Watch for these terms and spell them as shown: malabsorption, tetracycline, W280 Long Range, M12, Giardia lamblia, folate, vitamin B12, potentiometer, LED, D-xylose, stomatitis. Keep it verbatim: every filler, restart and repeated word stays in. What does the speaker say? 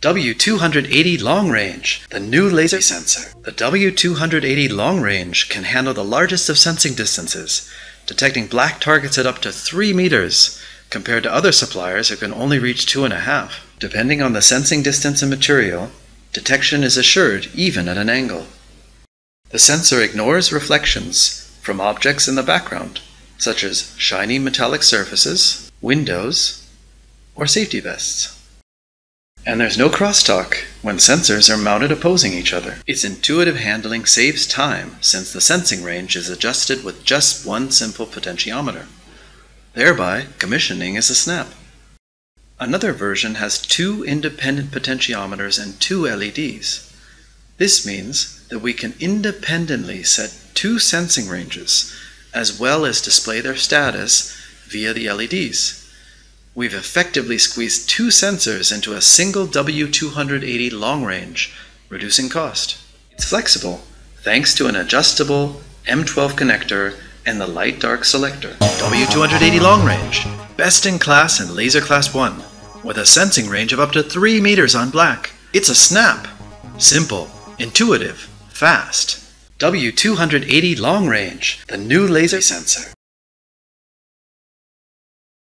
W two eighty Long Range, the new laser sensor. The W two eighty Long Range can handle the largest of sensing distances, detecting black targets at up to three meters, compared to other suppliers who can only reach two and a half. Depending on the sensing distance and material, detection is assured even at an angle. The sensor ignores reflections from objects in the background, such as shiny metallic surfaces, windows, or safety vests. And there's no crosstalk when sensors are mounted opposing each other. Its intuitive handling saves time since the sensing range is adjusted with just one simple potentiometer. Thereby, commissioning is a snap. Another version has two independent potentiometers and two L E Ds. This means that we can independently set two sensing ranges as well as display their status via the L E Ds. We've effectively squeezed two sensors into a single W two eighty Long Range, reducing cost. It's flexible, thanks to an adjustable M twelve connector and the light-dark selector. W two eighty Long Range, best in class in laser class one, with a sensing range of up to three meters on black. It's a snap. Simple, intuitive, fast. W two eighty Long Range, the new laser sensor.